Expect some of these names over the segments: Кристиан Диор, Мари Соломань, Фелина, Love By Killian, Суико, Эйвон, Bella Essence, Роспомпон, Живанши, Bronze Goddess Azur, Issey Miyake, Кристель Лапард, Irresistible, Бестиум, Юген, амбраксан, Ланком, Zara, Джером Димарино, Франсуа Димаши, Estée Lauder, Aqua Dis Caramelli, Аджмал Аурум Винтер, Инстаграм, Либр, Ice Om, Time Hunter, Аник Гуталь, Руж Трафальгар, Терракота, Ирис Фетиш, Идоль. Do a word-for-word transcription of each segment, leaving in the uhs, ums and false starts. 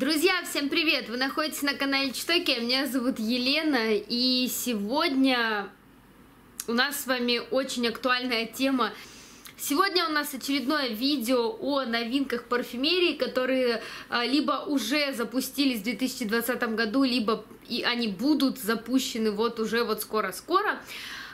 Друзья, всем привет! Вы находитесь на канале Cheetoki, меня зовут Елена, и сегодня у нас с вами очень актуальная тема. Сегодня у нас очередное видео о новинках парфюмерии, которые либо уже запустились в две тысячи двадцатом году, либо и они будут запущены вот уже вот скоро-скоро.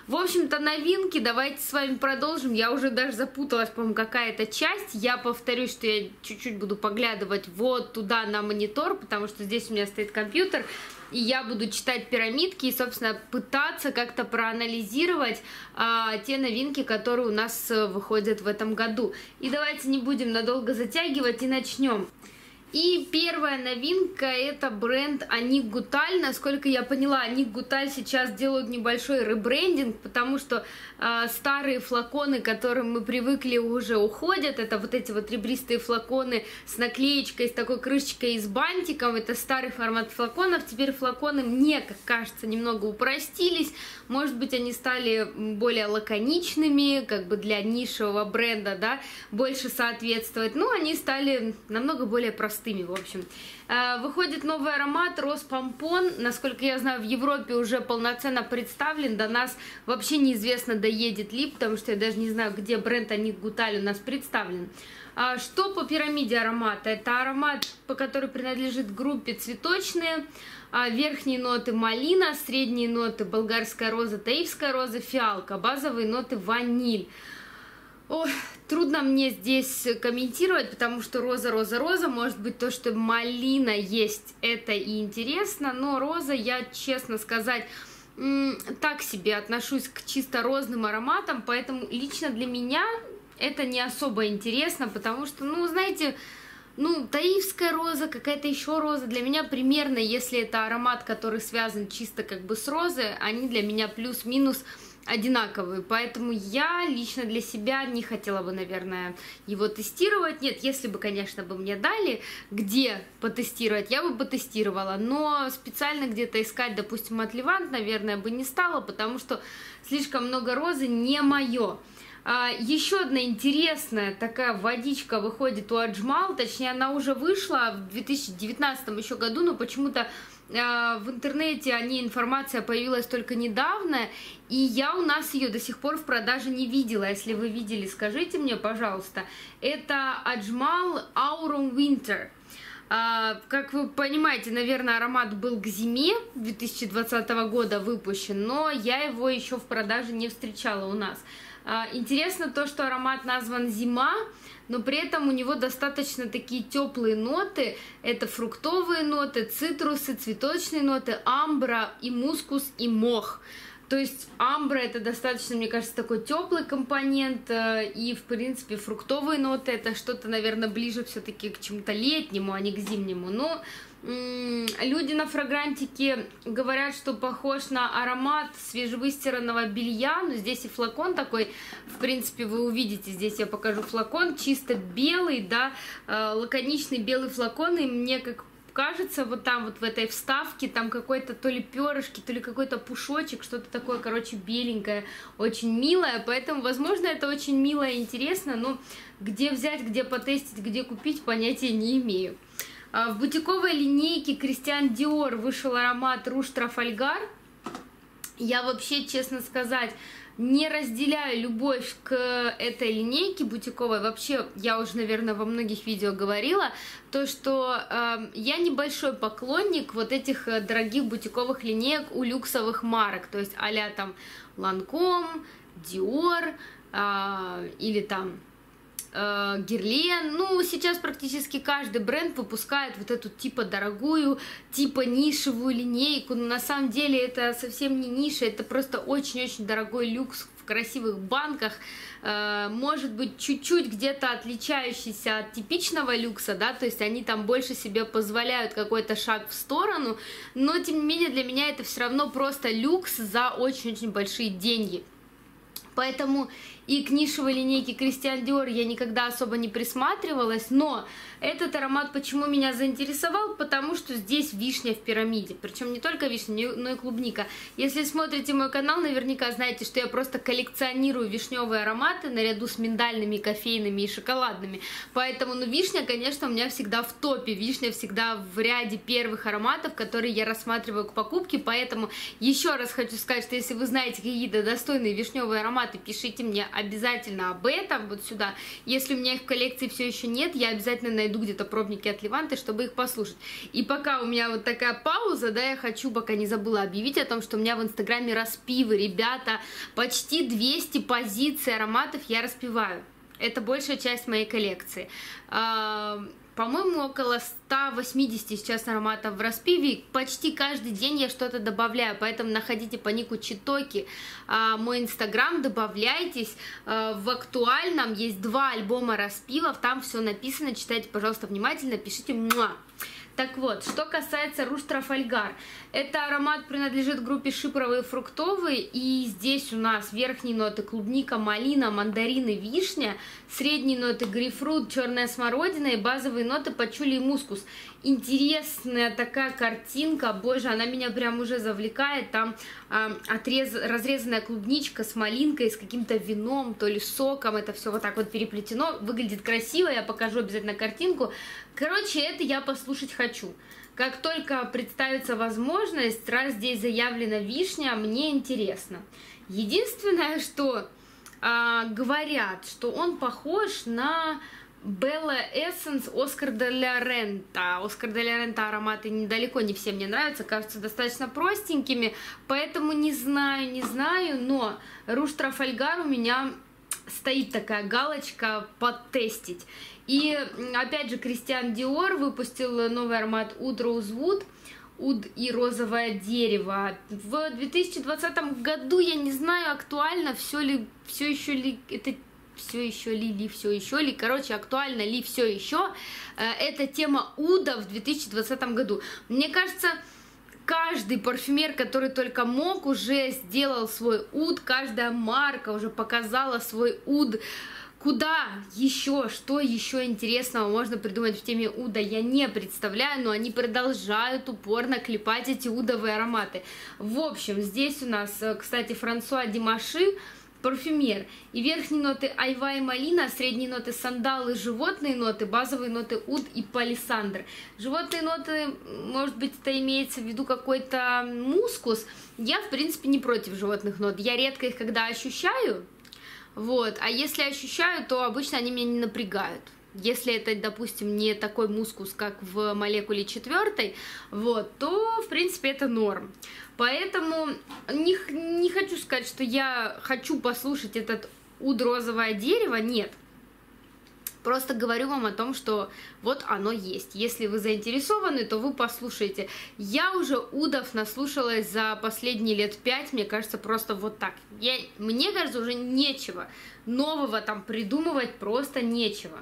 В общем-то, новинки, давайте с вами продолжим. Я уже даже запуталась, по-моему, какая-то часть. Я повторюсь, что я чуть-чуть буду поглядывать вот туда на монитор, потому что здесь у меня стоит компьютер, и я буду читать пирамидки и, собственно, пытаться как-то проанализировать а, те новинки, которые у нас выходят в этом году. И давайте не будем надолго затягивать и начнем. И первая новинка — это бренд Аник Гуталь. Насколько я поняла, Аник Гуталь сейчас делают небольшой ребрендинг, потому что э, старые флаконы, к которым мы привыкли, уже уходят. Это вот эти вот ребристые флаконы с наклеечкой, с такой крышечкой и с бантиком. Это старый формат флаконов. Теперь флаконы, мне как кажется, немного упростились. Может быть, они стали более лаконичными, как бы для нишевого бренда, да, больше соответствовать. Но они стали намного более простыми. В общем, выходит новый аромат Роспомпон. Насколько я знаю, в Европе уже полноценно представлен. До нас вообще неизвестно, доедет ли, потому что я даже не знаю, где бренд Аник Гуталь у нас представлен. Что по пирамиде аромата? Это аромат, по который принадлежит группе цветочные. Верхние ноты малина, средние ноты болгарская роза, таифская роза, фиалка, базовые ноты ваниль. Ой, трудно мне здесь комментировать, потому что роза, роза, роза, может быть, то, что малина есть, это и интересно, но роза, я, честно сказать, так себе отношусь к чисто розным ароматам, поэтому лично для меня это не особо интересно, потому что, ну, знаете, ну, таифская роза, какая-то еще роза, для меня примерно, если это аромат, который связан чисто как бы с розой, они для меня плюс-минус одинаковые, поэтому я лично для себя не хотела бы, наверное, его тестировать. Нет, если бы, конечно, бы мне дали, где потестировать, я бы потестировала, но специально где-то искать, допустим, от Левант, наверное, бы не стала, потому что слишком много розы не мое. Еще одна интересная такая водичка выходит у Аджмал, точнее, она уже вышла в две тысячи девятнадцатом еще году, но почему-то в интернете о ней информация появилась только недавно, и я у нас ее до сих пор в продаже не видела. Если вы видели, скажите мне, пожалуйста. Это Аджмал Аурум Винтер. Как вы понимаете, наверное, аромат был к зиме две тысячи двадцатого года выпущен, но я его еще в продаже не встречала у нас. Интересно то, что аромат назван «Зима», но при этом у него достаточно такие теплые ноты. Это фруктовые ноты, цитрусы, цветочные ноты, амбра и мускус и мох. То есть амбра — это достаточно, мне кажется, такой теплый компонент, и в принципе фруктовые ноты — это что-то, наверное, ближе все-таки к чему-то летнему, а не к зимнему. Но м-м, люди на фрагрантике говорят, что похож на аромат свежевыстиранного белья, но здесь и флакон такой, в принципе, вы увидите, здесь я покажу флакон, чисто белый, да, лаконичный белый флакон, и мне как кажется, вот там вот в этой вставке, там какой-то то ли перышки, то ли какой-то пушочек, что-то такое, короче, беленькое, очень милое, поэтому, возможно, это очень мило и интересно, но где взять, где потестить, где купить, понятия не имею. В бутиковой линейке Кристиан Диор вышел аромат Руж Трафальгар. Я вообще, честно сказать, не разделяю любовь к этой линейке бутиковой. Вообще, я уже, наверное, во многих видео говорила, то, что э, я небольшой поклонник вот этих дорогих бутиковых линеек у люксовых марок. То есть а-ля там Ланком, Диор э, или там Герлен. Ну, сейчас практически каждый бренд выпускает вот эту типа дорогую, типа нишевую линейку, но на самом деле это совсем не ниша, это просто очень-очень дорогой люкс в красивых банках, может быть, чуть-чуть где-то отличающийся от типичного люкса, да, то есть они там больше себе позволяют какой-то шаг в сторону, но, тем не менее, для меня это все равно просто люкс за очень-очень большие деньги. Поэтому и к нишевой линейке Кристиан Диор я никогда особо не присматривалась, но этот аромат почему меня заинтересовал? Потому что здесь вишня в пирамиде, причем не только вишня, но и клубника. Если смотрите мой канал, наверняка знаете, что я просто коллекционирую вишневые ароматы наряду с миндальными, кофейными и шоколадными, поэтому, ну, вишня, конечно, у меня всегда в топе, вишня всегда в ряде первых ароматов, которые я рассматриваю к покупке, поэтому еще раз хочу сказать, что если вы знаете какие-то достойные вишневые ароматы, пишите мне обязательно об этом вот сюда. Если у меня их в коллекции все еще нет, я обязательно найду где-то пробники от Леванты, чтобы их послушать. И пока у меня вот такая пауза, да, я хочу, пока не забыла, объявить о том, что у меня в инстаграме распивы, ребята, почти двести позиций ароматов я распиваю. Это большая часть моей коллекции. По-моему, около ста восьмидесяти сейчас ароматов в распиве. Почти каждый день я что-то добавляю, поэтому находите по нику Cheetoki мой инстаграм, добавляйтесь. В актуальном есть два альбома распивов, там все написано, читайте, пожалуйста, внимательно, пишите. Муа! Так вот, что касается Руж Трафальгар, этот аромат принадлежит группе шипровые и фруктовые, и здесь у нас верхние ноты клубника, малина, мандарины, вишня, средние ноты грейпфрут, черная смородина и базовые ноты пачули и мускус. Интересная такая картинка, боже, она меня прям уже завлекает, там э, отрез, разрезанная клубничка с малинкой, с каким-то вином, то ли соком, это все вот так вот переплетено, выглядит красиво, я покажу обязательно картинку. Короче, это я послушать хочу. Хочу. Как только представится возможность, раз здесь заявлена вишня, мне интересно. Единственное, что э, говорят, что он похож на Bella Essence Oscar de la Renta. Oscar de la Renta ароматы недалеко не все мне нравятся, кажутся достаточно простенькими, поэтому не знаю, не знаю, но Руж Трафальгар у меня стоит такая галочка «Потестить». И опять же Кристиан Диор выпустил новый аромат Уд Роузвуд, Уд и розовое дерево. В две тысячи двадцатом году, я не знаю, актуально все ли, все еще ли, это все еще ли, ли, все еще ли, короче, актуально ли все еще, эта тема Уда в две тысячи двадцатом году. Мне кажется, каждый парфюмер, который только мог, уже сделал свой Уд, каждая марка уже показала свой Уд. Куда еще, что еще интересного можно придумать в теме Уда, я не представляю, но они продолжают упорно клепать эти удовые ароматы. В общем, здесь у нас, кстати, Франсуа Димаши, парфюмер. И верхние ноты айва и малина, средние ноты сандалы, животные ноты, базовые ноты уд и палисандр. Животные ноты, может быть, это имеется в виду какой-то мускус. Я, в принципе, не против животных нот, я редко их когда ощущаю. Вот, а если ощущаю, то обычно они меня не напрягают. Если это, допустим, не такой мускус, как в молекуле четвертой, вот, то, в принципе, это норм. Поэтому не, не хочу сказать, что я хочу послушать этот Уд розовое дерево, нет. Просто говорю вам о том, что вот оно есть. Если вы заинтересованы, то вы послушайте. Я уже удов наслушалась за последние лет пять, мне кажется, просто вот так. Я, мне кажется, уже нечего. Нового там придумывать просто нечего.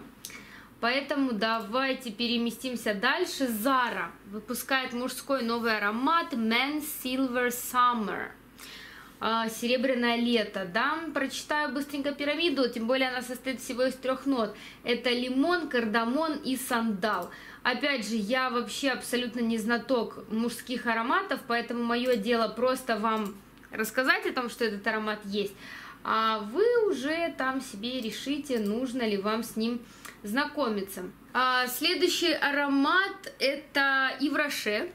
Поэтому давайте переместимся дальше. Zara выпускает мужской новый аромат Man Silver Summer. Серебряное лето, да, прочитаю быстренько пирамиду, тем более она состоит всего из трех нот, это лимон, кардамон и сандал. Опять же, я вообще абсолютно не знаток мужских ароматов, поэтому мое дело просто вам рассказать о том, что этот аромат есть, а вы уже там себе решите, нужно ли вам с ним знакомиться. А следующий аромат это Ив Роше.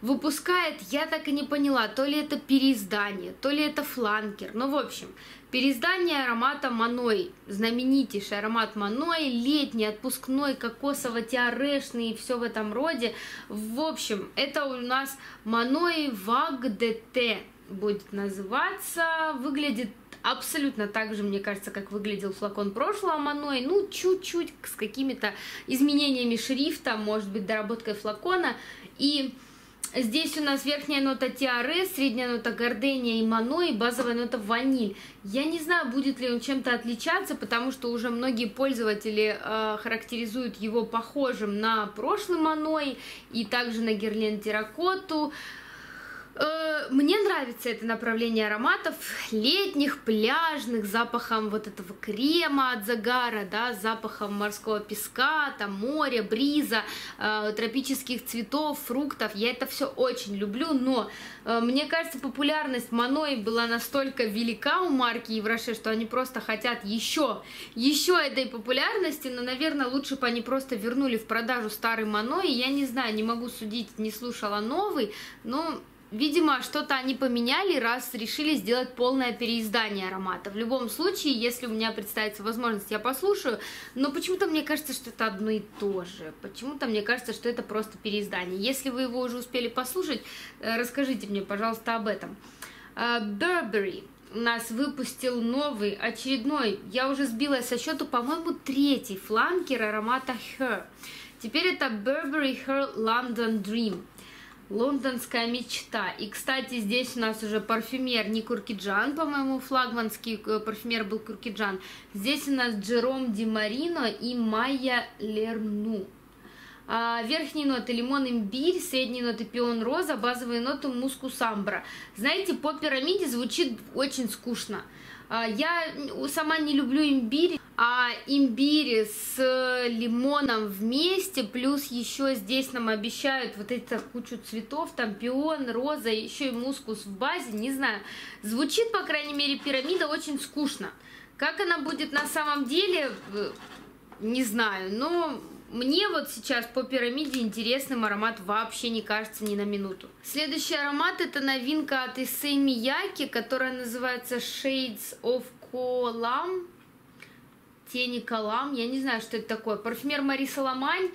Выпускает, я так и не поняла, то ли это переиздание, то ли это фланкер. Ну, в общем, переиздание аромата Маной, знаменитейший аромат Маной, летний, отпускной, кокосово-теорешный и все в этом роде. В общем, это у нас Маной Вагдете будет называться, выглядит абсолютно так же, мне кажется, как выглядел флакон прошлого Маной, ну, чуть-чуть с какими-то изменениями шрифта, может быть, доработкой флакона. И здесь у нас верхняя нота тиаре, средняя нота гордения и Маной, и базовая нота ваниль. Я не знаю, будет ли он чем-то отличаться, потому что уже многие пользователи э, характеризуют его похожим на прошлый Маной и также на Герлен Терракоту. Мне нравится это направление ароматов летних, пляжных, запахом вот этого крема от загара, да, запахом морского песка, там моря, бриза, тропических цветов, фруктов. Я это все очень люблю, но мне кажется, популярность Маной была настолько велика у марки Ив Роше, что они просто хотят еще, еще этой популярности, но, наверное, лучше бы они просто вернули в продажу старый Маной. Я не знаю, не могу судить, не слушала новый, но... Видимо, что-то они поменяли, раз решили сделать полное переиздание аромата. В любом случае, если у меня представится возможность, я послушаю. Но почему-то мне кажется, что это одно и то же. Почему-то мне кажется, что это просто переиздание. Если вы его уже успели послушать, расскажите мне, пожалуйста, об этом. Burberry у нас выпустил новый, очередной, я уже сбилась со счету, по-моему, третий фланкер аромата Her. Теперь это Burberry Her London Dream. Лондонская мечта. И, кстати, здесь у нас уже парфюмер не Куркиджан, по-моему, флагманский парфюмер был Куркиджан. Здесь у нас Джером Димарино и Майя Лерну. А, верхние ноты лимон, имбирь, средние ноты пион, роза, базовые ноты мускус, амбра. Знаете, по пирамиде звучит очень скучно. А, я сама не люблю имбирь. А имбирь с лимоном вместе, плюс еще здесь нам обещают вот эту кучу цветов, там пион, роза, еще и мускус в базе, не знаю. Звучит, по крайней мере, пирамида очень скучно. Как она будет на самом деле, не знаю, но... Мне вот сейчас по пирамиде интересным аромат вообще не кажется ни на минуту. Следующий аромат — это новинка от Issey Miyake, которая называется Shades of Kolam. Тени Колам, я не знаю, что это такое. Парфюмер Мари Соломань,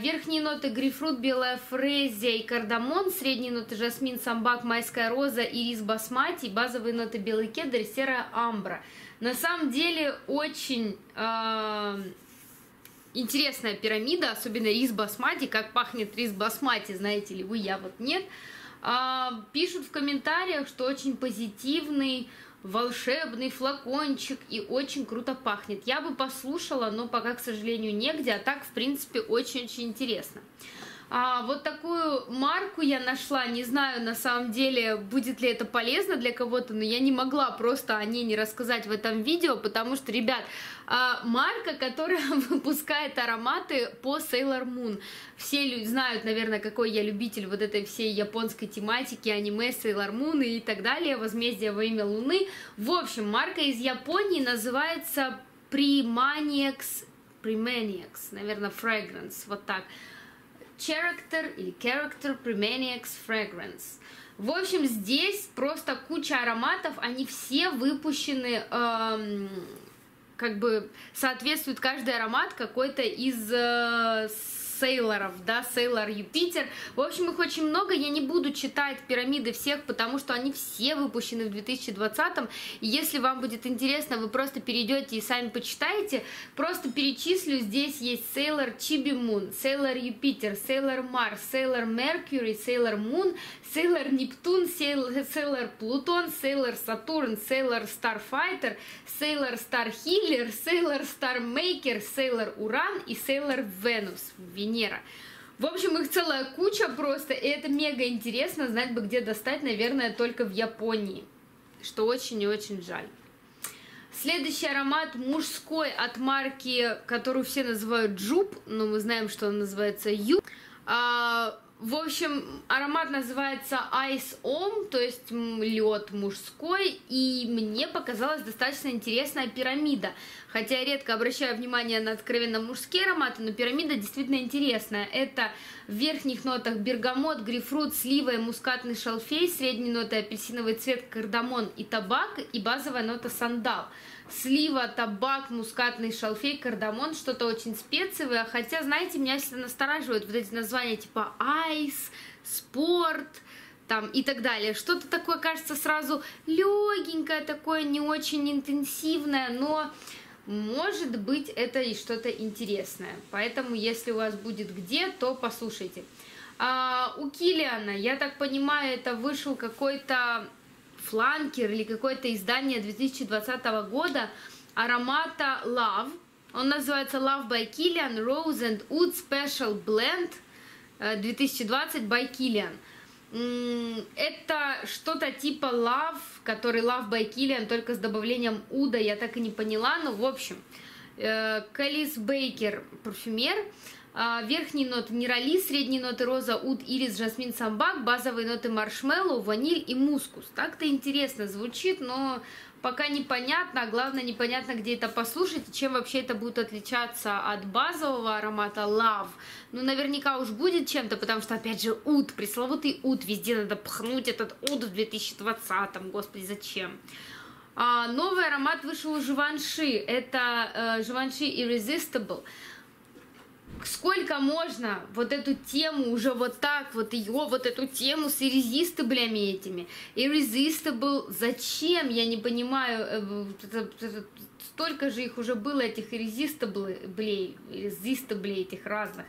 верхние ноты грейпфрут, белая фрезия и кардамон, средние ноты жасмин, самбак, майская роза, ирис басмати, базовые ноты белый кедр, серая амбра. На самом деле очень э, интересная пирамида, особенно рис басмати. Как пахнет рис басмати, знаете ли вы, я вот нет. Э, пишут в комментариях, что очень позитивный, волшебный флакончик и очень круто пахнет. Я бы послушала, но пока, к сожалению, негде, а так, в принципе, очень-очень интересно. А, вот такую марку я нашла, не знаю, на самом деле, будет ли это полезно для кого-то, но я не могла просто о ней не рассказать в этом видео, потому что, ребят, а, марка, которая выпускает ароматы по Sailor Moon. Все знают, наверное, какой я любитель вот этой всей японской тематики, аниме, Sailor Moon и так далее, возмездие во имя Луны. В общем, марка из Японии называется PreManiacs, PreManiacs, наверное, Fragrance, вот так. Character или Character PreManiacs Fragrance. В общем, здесь просто куча ароматов, они все выпущены, эм, как бы соответствует каждый аромат какой-то из э, сейлоров, да, Сейлор Юпитер. В общем, их очень много, я не буду читать пирамиды всех, потому что они все выпущены в две тысячи двадцатом. И если вам будет интересно, вы просто перейдете и сами почитаете. Просто перечислю, здесь есть Сейлор Чиби Мун, Сейлор Юпитер, Сейлор Марс, Сейлор Меркьюри, Сейлор Мун, Сейлор Нептун, Сейлор Плутон, Сейлор Сатурн, Сейлор Старфайтер, Сейлор Стар Хиллер, Сейлор Стар Мейкер, Сейлор Уран и Сейлор Венус. Венера. В общем, их целая куча просто, и это мега интересно, знать бы где достать, наверное, только в Японии, что очень и очень жаль. Следующий аромат мужской от марки, которую все называют Джуб, но мы знаем, что он называется Ю. А, в общем, аромат называется Ice Om, то есть лед мужской, и мне показалась достаточно интересная пирамида. Хотя я редко обращаю внимание на откровенно мужские ароматы, но пирамида действительно интересная. Это в верхних нотах бергамот, грейпфрут, слива и мускатный шалфей, средние ноты апельсиновый цвет, кардамон и табак, и базовая нота сандал. Слива, табак, мускатный шалфей, кардамон, что-то очень специевое. Хотя, знаете, меня всегда настораживают вот эти названия типа айс, спорт... Там и так далее. Что-то такое, кажется, сразу легенькое, такое не очень интенсивное, но может быть это и что-то интересное. Поэтому, если у вас будет где, то послушайте. А, у Киллиана, я так понимаю, это вышел какой-то фланкер или какое-то издание две тысячи двадцатого года аромата Love. Он называется Love by Killian Rose and Oud Special Blend две тысячи двадцать by Killian. Это что-то типа Love, который Love by Killian, только с добавлением уда, я так и не поняла. Ну, в общем, Кэлис Бейкер, парфюмер. Верхние ноты нерали, средние ноты роза, уд, ирис, жасмин, самбак, базовые ноты маршмеллоу, ваниль и мускус. Так-то интересно звучит, но пока непонятно, а главное непонятно, где это послушать, и чем вообще это будет отличаться от базового аромата Love. Ну, наверняка уж будет чем-то, потому что, опять же, уд, пресловутый уд, везде надо пхнуть этот уд в две тысячи двадцатом, господи, зачем? А, новый аромат вышел у Живанши, это э, Живанши Irresistible. Сколько можно вот эту тему уже вот так вот ее, вот эту тему с иррезистаблями этими. Irresistible зачем? Я не понимаю. Столько же их уже было, этих irresistible-блей, irresistible этих разных.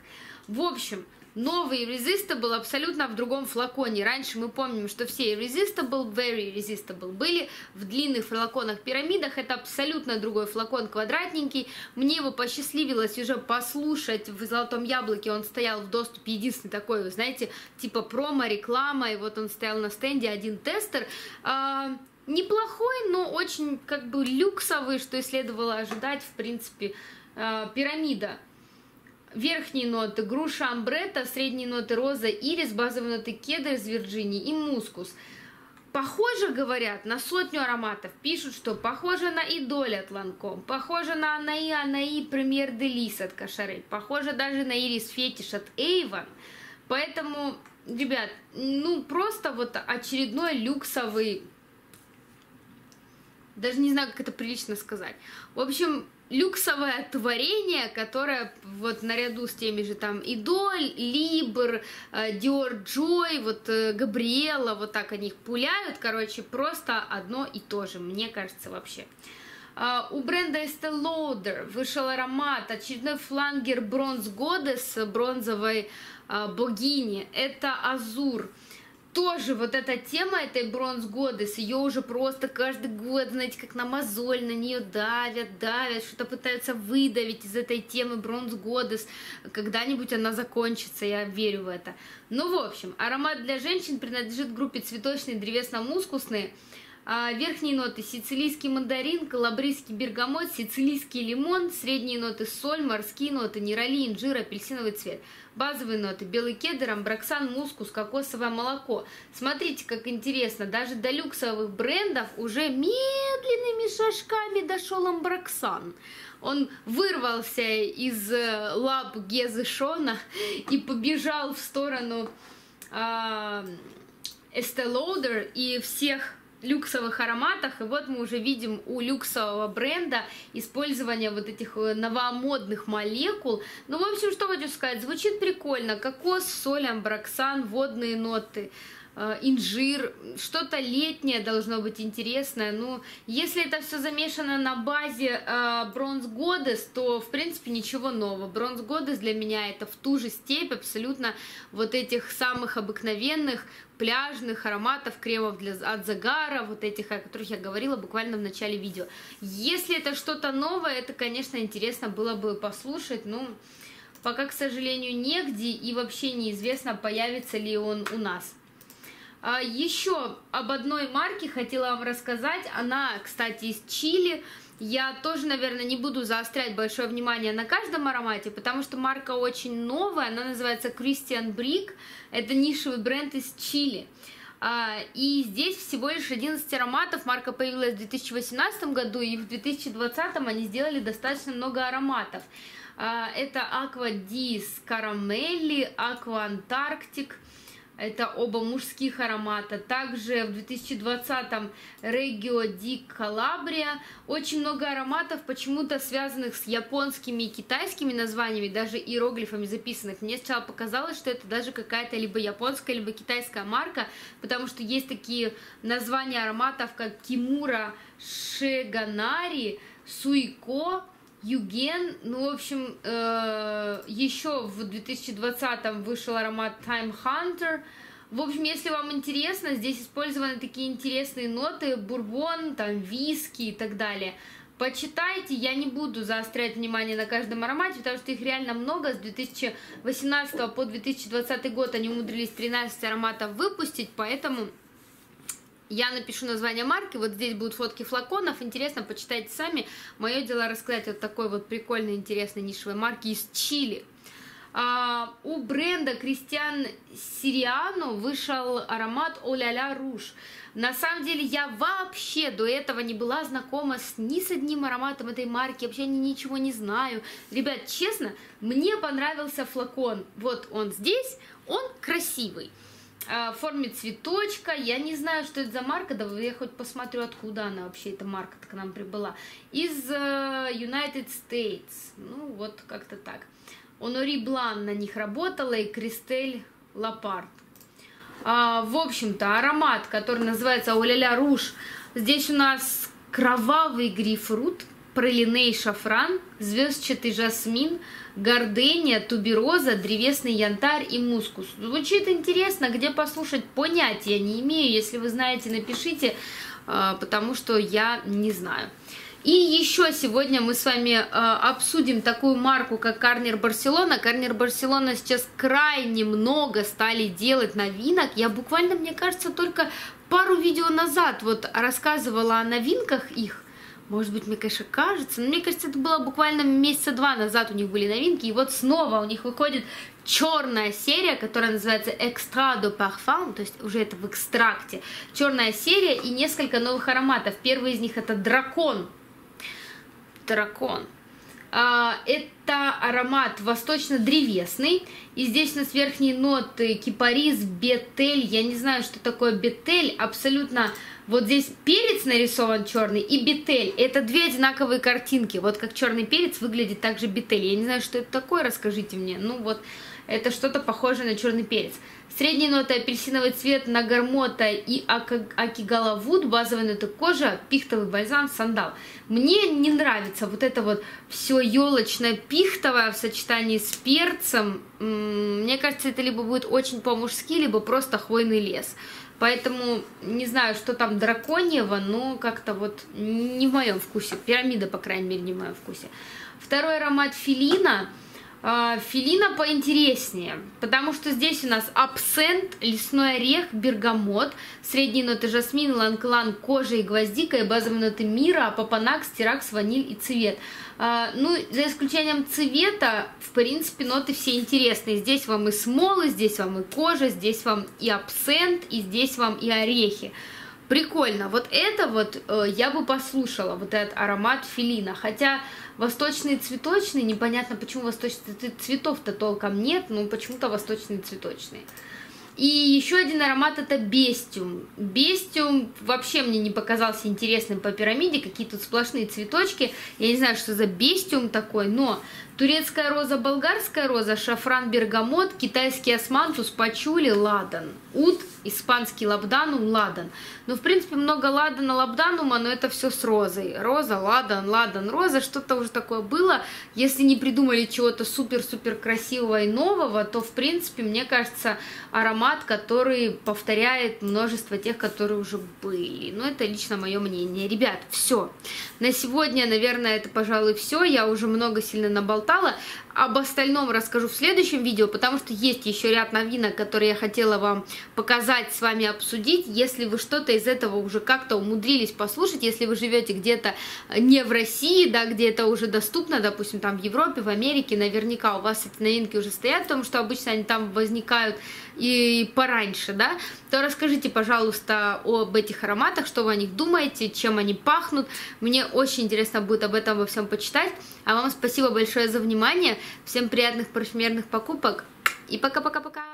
В общем, новый Irresistible абсолютно в другом флаконе. Раньше мы помним, что все Irresistible, Very Irresistible были в длинных флаконах-пирамидах. Это абсолютно другой флакон, квадратненький. Мне его посчастливилось уже послушать в «Золотом яблоке». Он стоял в доступе, единственный такой, вы знаете, типа промо, реклама. И вот он стоял на стенде, один тестер. А, неплохой, но очень как бы люксовый, что и следовало ожидать, в принципе, а, пирамида. Верхние ноты груша, амбретта, средние ноты роза, ирис, базовые ноты кедр из Вирджинии и мускус. Похоже, говорят, на сотню ароматов. Пишут, что похоже на Идоль от Ланком, похоже на Анаи Анаи Премьер де Лис от Кошарель, похоже даже на ирис фетиш от Эйвон. Поэтому, ребят, ну просто вот очередной люксовый, даже не знаю, как это прилично сказать. В общем, люксовое творение, которое вот наряду с теми же там Идоль, Либр, Диор Джой, вот Габриэла, вот так они их пуляют, короче, просто одно и то же, мне кажется, вообще. У бренда Estée Lauder вышел аромат, очередной флангер Bronze Goddess, бронзовой богини, это Азур. Тоже вот эта тема этой Bronze Goddess, ее уже просто каждый год, знаете, как на мозоль, на нее давят, давят, что-то пытаются выдавить из этой темы Bronze Goddess. Когда-нибудь она закончится, я верю в это. Ну, в общем, аромат для женщин принадлежит группе цветочные, древесно-мускусные. Верхние ноты сицилийский мандарин, калабрийский бергамот, сицилийский лимон, средние ноты соль, морские ноты нерали, инжир, апельсиновый цвет. Базовые ноты белый кедр, амбраксан, мускус, кокосовое молоко. Смотрите, как интересно, даже до люксовых брендов уже медленными шажками дошел амбраксан. Он вырвался из лап Гезы Шона и побежал в сторону Estée Lauder и всех люксовых ароматах, и вот мы уже видим у люксового бренда использование вот этих новомодных молекул. Ну, в общем, что хочу сказать, звучит прикольно. Кокос, соль, амбраксан, водные ноты, инжир, что-то летнее должно быть интересное. Ну, если это все замешано на базе Bronze Goddess, то, в принципе, ничего нового. Bronze Goddess для меня это в ту же степь абсолютно вот этих самых обыкновенных пляжных ароматов, кремов для, от загара, вот этих, о которых я говорила буквально в начале видео. Если это что-то новое, это, конечно, интересно было бы послушать, но пока, к сожалению, негде и вообще неизвестно, появится ли он у нас. А еще об одной марке хотела вам рассказать, она, кстати, из Чили. Я тоже, наверное, не буду заострять большое внимание на каждом аромате, потому что марка очень новая, она называется Christian Brick, это нишевый бренд из Чили. И здесь всего лишь одиннадцать ароматов, марка появилась в две тысячи восемнадцатом году, и в две тысячи двадцатом они сделали достаточно много ароматов. Это Aqua Dis Caramelli, Aqua Antarctic. Это оба мужских аромата. Также в две тысячи двадцатом Regio di Calabria. Очень много ароматов, почему-то связанных с японскими и китайскими названиями, даже иероглифами записанных. Мне сначала показалось, что это даже какая-то либо японская, либо китайская марка, потому что есть такие названия ароматов, как Кимура Шиганари, Суико, Юген. Ну, в общем, э, еще в две тысячи двадцатом вышел аромат Time Hunter. В общем, если вам интересно, здесь использованы такие интересные ноты, бурбон, там, виски и так далее. Почитайте, я не буду заострять внимание на каждом аромате, потому что их реально много. С две тысячи восемнадцатого по две тысячи двадцатый год они умудрились тринадцать ароматов выпустить, поэтому я напишу название марки, вот здесь будут фотки флаконов, интересно, почитайте сами. Мое дело рассказать вот такой вот прикольной, интересной нишевой марки из Чили. А, у бренда Кристиан Диор вышел аромат Oh-lala Rouge. На самом деле я вообще до этого не была знакома с, ни с одним ароматом этой марки, вообще ничего не знаю. Ребят, честно, мне понравился флакон, вот он здесь, он красивый. В форме цветочка, я не знаю, что это за марка, да я хоть посмотрю, откуда она вообще, эта марка к нам прибыла. Из United States, ну вот как-то так. Онори Блан на них работала и Кристель Лапард. А, в общем-то, аромат, который называется Oh-lala Rouge, здесь у нас кровавый грейпфрут, пралине и шафран, звездчатый жасмин, гордения, тубероза, древесный янтарь и мускус. Звучит интересно, где послушать, понятия не имею. Если вы знаете, напишите, потому что я не знаю. И еще сегодня мы с вами обсудим такую марку, как Карнер Барселона. Карнер Барселона сейчас крайне много стали делать новинок. Я буквально, мне кажется, только пару видео назад вот рассказывала о новинках их. Может быть, мне, конечно, кажется, но мне кажется, это было буквально месяца два назад у них были новинки, и вот снова у них выходит черная серия, которая называется Extra de Parfum, то есть уже это в экстракте. Черная серия и несколько новых ароматов. Первый из них это Дракон. Дракон. Это аромат восточно-древесный, и здесь у нас верхние ноты кипарис, бетель, я не знаю, что такое бетель, абсолютно. Вот здесь перец нарисован черный и бетель, это две одинаковые картинки, вот как черный перец выглядит, так же бетель, я не знаю, что это такое, расскажите мне, ну вот, это что-то похожее на черный перец. Средние ноты апельсиновый цвет, нагармота и акигалавуд, базовые ноты кожа, пихтовый бальзам, сандал. Мне не нравится вот это вот все елочно-пихтовое в сочетании с перцем. Мне кажется, это либо будет очень по-мужски, либо просто хвойный лес. Поэтому не знаю, что там драконьего, но как-то вот не в моем вкусе. Пирамида, по крайней мере, не в моем вкусе. Второй аромат Фелина. Фелина поинтереснее, потому что здесь у нас абсент, лесной орех, бергамот, средние ноты жасмин, ланг-ланг, кожа и гвоздика, и базовые ноты мира, папанакс, тиракс, ваниль и цвет. Ну, за исключением цвета, в принципе, ноты все интересные. Здесь вам и смолы, здесь вам и кожа, здесь вам и абсент, и здесь вам и орехи. Прикольно, вот это вот э, я бы послушала, вот этот аромат Фелина, хотя восточный цветочный, непонятно почему восточный цветов-то толком нет, но почему-то восточный цветочный. И еще один аромат это Бестиум. Бестиум вообще мне не показался интересным по пирамиде, какие тут сплошные цветочки, я не знаю, что за Бестиум такой, но турецкая роза, болгарская роза, шафран, бергамот, китайский османтус, пачули, ладан, уд, испанский лабданум, ладан. Ну, в принципе, много ладана, лабданума, но это все с розой. Роза, ладан, ладан, роза, что-то уже такое было. Если не придумали чего-то супер-супер красивого и нового, то, в принципе, мне кажется, аромат, который повторяет множество тех, которые уже были. Но это лично мое мнение. Ребят, все. На сегодня, наверное, это, пожалуй, все. Я уже много сильно наболтала. Об остальном расскажу в следующем видео, потому что есть еще ряд новинок, которые я хотела вам показать, с вами обсудить. Если вы что-то из этого уже как-то умудрились послушать, если вы живете где-то не в России, да, где это уже доступно, допустим, там в Европе, в Америке, наверняка у вас эти новинки уже стоят, потому что обычно они там возникают и пораньше, да, то расскажите, пожалуйста, об этих ароматах, что вы о них думаете, чем они пахнут. Мне очень интересно будет об этом во всем почитать. А вам спасибо большое за внимание. Всем приятных парфюмерных покупок и пока-пока-пока!